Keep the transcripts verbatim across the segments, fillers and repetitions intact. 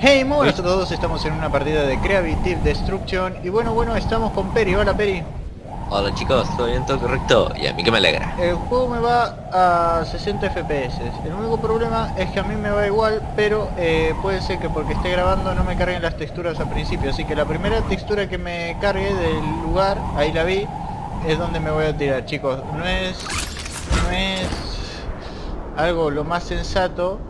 Hey, muy buenas a todos, estamos en una partida de Creative Destruction. Y bueno, bueno, estamos con Peri. Hola, Peri. Hola chicos, ¿todo bien? ¿Todo correcto? Y a mí que me alegra. El juego me va a sesenta F P S. El único problema es que a mí me va igual, pero eh, puede ser que porque esté grabando no me carguen las texturas al principio. Así que la primera textura que me cargue del lugar, ahí la vi, es donde me voy a tirar, chicos. No es... no es... algo lo más sensato.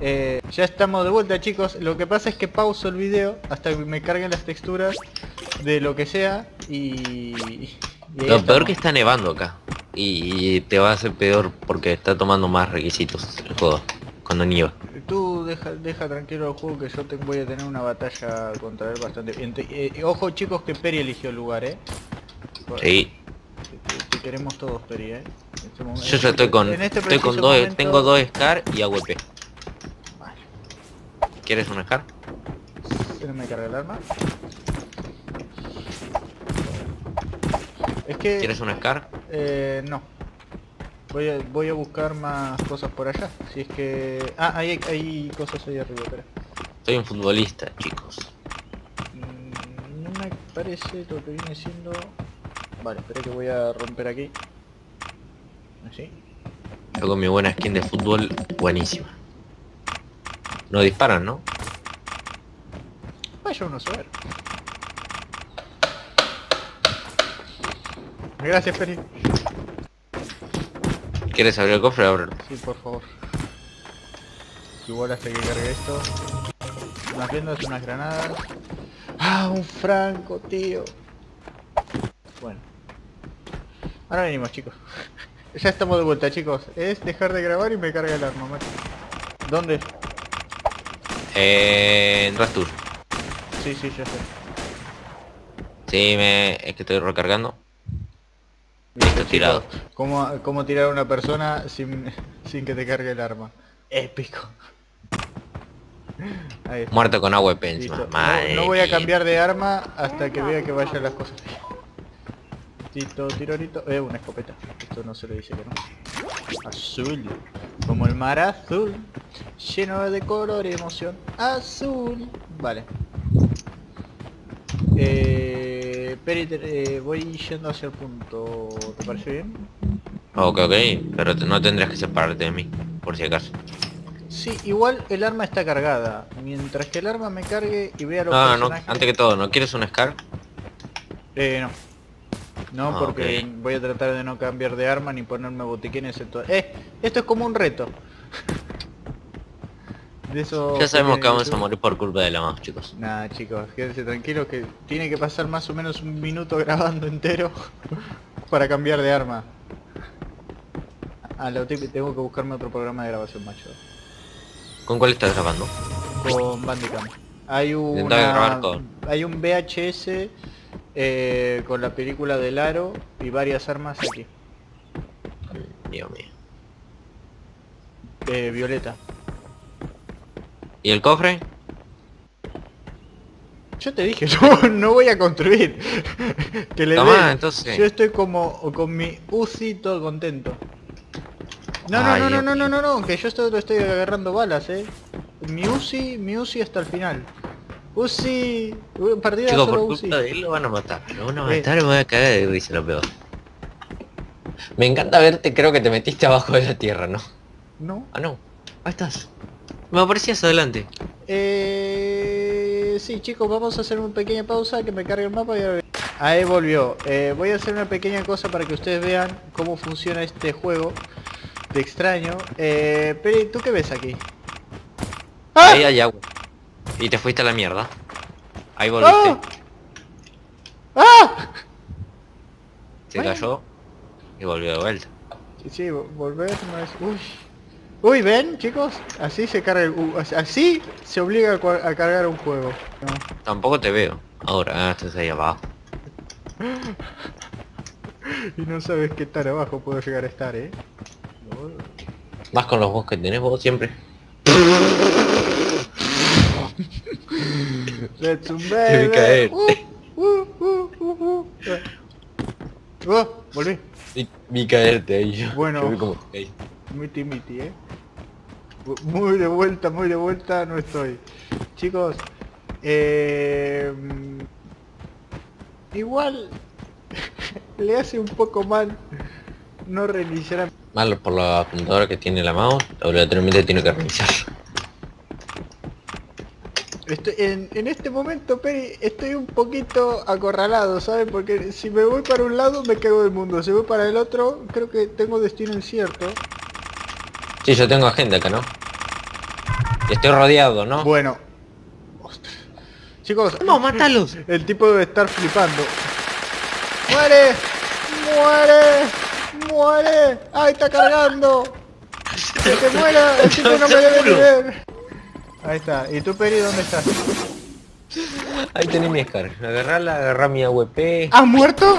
Eh, ya estamos de vuelta, chicos. Lo que pasa es que pauso el video hasta que me carguen las texturas de lo que sea. Y... y lo peor que está nevando acá. Y te va a hacer peor porque está tomando más requisitos el juego cuando nieva. Tú deja, deja tranquilo al juego, que yo te voy a tener una batalla contra él bastante bien. Eh, ojo chicos, que Peri eligió el lugar, eh. Sí. Te, te queremos todos, Peri, eh. Este momento, yo ya estoy con, en este estoy con dos, momento... tengo dos Scar y A W P. Vale. ¿Quieres un Scar? ¿Se me carga el arma? Es que... ¿Quieres un Scar? Eh, no. Voy a, voy a buscar más cosas por allá. Si es que... Ah, hay, hay cosas ahí arriba, espera. Soy un futbolista, chicos. Mm, no me parece lo que viene siendo... Vale, espera que voy a romper aquí. Así. Yo con mi buena skin de fútbol, buenísima. No disparan, ¿no? Vaya uno a saber. Gracias, Peri. ¿Quieres abrir el cofre? Ábrelo. Sí, por favor. Igual hasta que cargue esto. Unas vendas, unas granadas. ¡Ah, un franco, tío! Bueno. Ahora venimos, chicos. Ya estamos de vuelta, chicos. Es dejar de grabar y me carga el arma, macho. ¿Dónde? Eh... ¿Entras tú? Sí, sí, ya sé. Sí, me... es que estoy recargando. Listo, tirado. ¿Cómo, cómo tirar a una persona sin, sin que te cargue el arma? Épico. Ahí está. Muerto con agua de encima. Madre, no, no voy a cambiar de arma hasta que vea que vayan las cosas. Tito, tirorito. Eh, una escopeta. Esto no se le dice que no. Azul. Como el mar azul. Lleno de color y emoción. Azul. Vale. Eh... Peri, eh, voy yendo hacia el punto, ¿te parece bien? Ok, ok, pero no tendrás que separarte de mí, por si acaso. Sí, igual el arma está cargada. Mientras que el arma me cargue y vea los no, personajes... No, no, antes que todo, ¿no quieres un Scar? Eh, no. No, ah, porque okay. Voy a tratar de no cambiar de arma ni ponerme botiquines en todo... ¡Eh! Esto es como un reto. De eso ya sabemos que, que vamos a morir por culpa de la mouse, chicos. Nada, chicos, quédense tranquilos que tiene que pasar más o menos un minuto grabando entero para cambiar de arma. Ah, lo tengo que buscarme otro programa de grabación, macho. ¿Con cuál estás grabando? Con Bandicam. Hay una, con... hay un V H S eh, con la película del Aro y varias armas aquí. Dios mío. Eh, Violeta. ¿Y el cofre? Yo te dije, yo no voy a construir. Que le Tomá, entonces. Yo estoy como con mi U C I todo contento. No, no, Ay, no, no, no, no, no, no, no, que yo estoy, estoy agarrando balas, eh. Mi U C I, mi U C I hasta el final. U C I, partida Chico, solo por culpa U C I. De él lo van a matar, lo van a matar eh. y me voy a caer de risa, lo peor. Me encanta verte, creo que te metiste abajo de la tierra, ¿no? No. Ah, no. Ahí estás. Me aparecías adelante. Eh... Sí, chicos, vamos a hacer una pequeña pausa, que me cargue el mapa y ahora... Ahí volvió. Eh, voy a hacer una pequeña cosa para que ustedes vean cómo funciona este juego de extraño. Eh... Peri, ¿tú qué ves aquí? ¡Ah! Ahí hay agua. Y te fuiste a la mierda. Ahí volviste. ¡Ah! ¡Ah! Se bueno. Cayó y volvió de vuelta. Sí, sí, volver no es... Uy. Uy, ven chicos, así se carga el... Uh, así se obliga a, a cargar un juego. No. Tampoco te veo. Ahora, ah, estás ahí abajo. Y no sabes qué tan abajo puedo llegar a estar, eh. Vas con los bots que tenés vos siempre. Let's Debe caer. Uh, uh, uh, uh, uh. Oh, volví. Y, y caerte ahí yo. Bueno. Yo como, hey. Miti miti, eh. Muy de vuelta, muy de vuelta no estoy. chicos. Eh, igual le hace un poco mal no reiniciar a... Mal por la computadora que tiene la mouse, obligatoriamente tiene que reiniciar. Estoy, en, en este momento, Peri, estoy un poquito acorralado, ¿sabes? Porque si me voy para un lado me cago del mundo, si voy para el otro creo que tengo destino incierto. Sí, yo tengo agenda acá, ¿no? Estoy rodeado, ¿no? Bueno. Ostras. Chicos, ¡vamos, mátalos! El tipo debe estar flipando. ¡Muere! ¡Muere! ¡Muere! ¡Ay, está cargando! ¡Que te muera! ¡El tipo no me debe tener! Ahí está. ¿Y tú, Peri, dónde estás? Ahí tenés mi Scar. Agarrala, agarrá mi A W P. ¿Has muerto?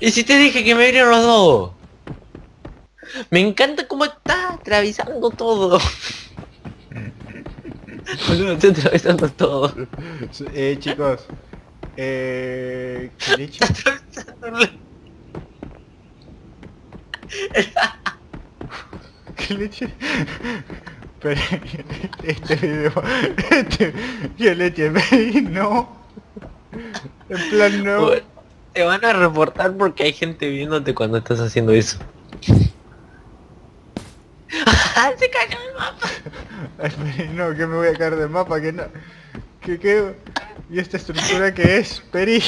Y si te dije que me abrieron los dos. Me encanta cómo está atravesando todo. Boludo, estoy atravesando todo. Eh, chicos. Eh... ¿Qué le he hecho? ¿Qué leche? Pero este video, este, ¿qué leche? No, en plan no. Te van a reportar porque hay gente viéndote cuando estás haciendo eso. Se cayó el mapa. Ay, no, que me voy a caer del mapa, que no. Que qué. ¿Y esta estructura que es, Peri?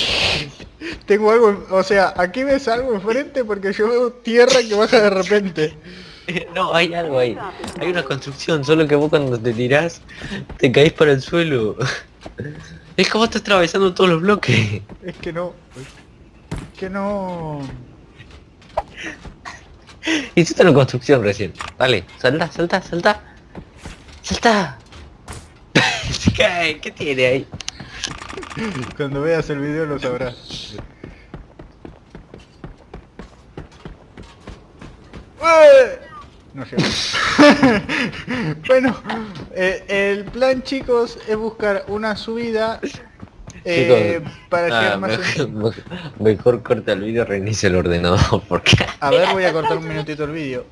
Tengo algo, o sea, aquí ves algo enfrente porque yo veo tierra que baja de repente. No, hay algo ahí. Hay una construcción, solo que vos cuando te tirás, te caís para el suelo. Es como estás atravesando todos los bloques. Es que no. Es que no. Hiciste una construcción recién. Dale, salta, salta, salta. Salta. Se cae, ¿qué tiene ahí? Cuando veas el video lo sabrás. No llegó. Bueno, eh, el plan, chicos, es buscar una subida eh, chicos, para llegar ah, más... Mejor, en... mejor corta el vídeo, reinicia el ordenador, porque... A ver, voy a cortar un minutito el vídeo.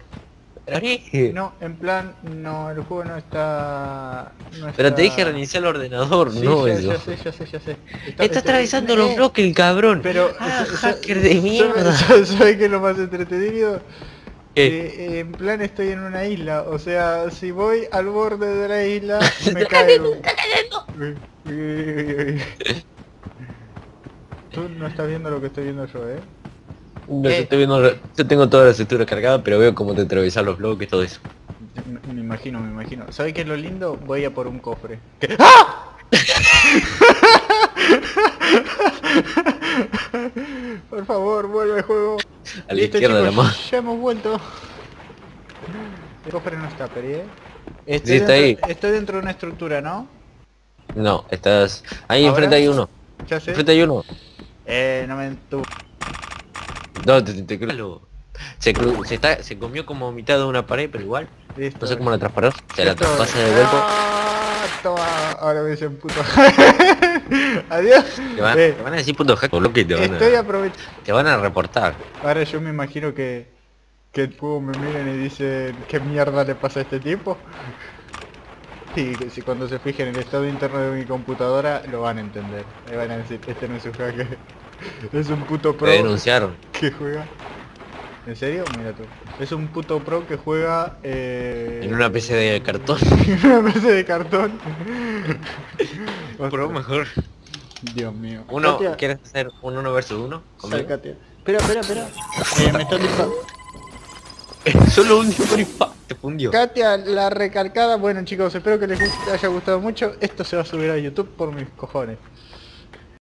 No, en plan, no, el juego no está... No está... Pero te dije reiniciar el ordenador, sí, no ya, eso. Ya sé, ya sé, ya sé. Está, está atravesando los bloques el cabrón. Pero... Ah, so, hacker so, de mierda. ¿Sabes so, so, so, qué es lo más entretenido? Eh, en plan estoy en una isla, o sea, si voy al borde de la isla, me caigo. ¡Está cayendo! Tú no estás viendo lo que estoy viendo yo, ¿eh? No, eh. Yo, estoy viendo, yo tengo toda la estructura cargada, pero veo cómo te atravesas los bloques, todo eso. Me, me imagino, me imagino. ¿Sabes qué es lo lindo? Voy a por un cofre. ¿Qué? ¡Ah! Por favor, vuelve al juego. A la Listo, izquierda chicos, de la mano. Ya hemos vuelto. El cofre no está, Peri, ¿eh? Estoy, sí, está dentro, ahí. Estoy dentro de una estructura, ¿no? No, estás... Ahí enfrente hay uno. Ya sé. Enfrente hay uno. Eh, no me... Entu... No, te, te, te... Se, cru... se, está... se comió como mitad de una pared, pero igual. Listo, no sé cómo la trasparó. Se la traspasa de golpe. Toma, ahora me dicen puto adiós. Te van, eh, te van a decir puto hack, lo que te van estoy a... aprovechando. Te van a reportar. Ahora yo me imagino que... Que el juego me miren y dicen... ¿Qué mierda le pasa a este tipo? Y si cuando se fijen en el estado interno de mi computadora, lo van a entender. Le van a decir, este no es un hacker. Es un puto pro. Te denunciaron. Que juega... ¿En serio? Mira tú. Es un puto pro que juega... Eh... En una P C de cartón. En una P C de cartón. Pro mejor. Dios mío. Uno, Katia. ¿Quieres hacer un uno versus uno? Espera, espera, espera. Eh, me están disparando. Solo un disparo te fundió. Katia, la recargada. Bueno, chicos, espero que les haya gustado mucho. Esto se va a subir a YouTube por mis cojones.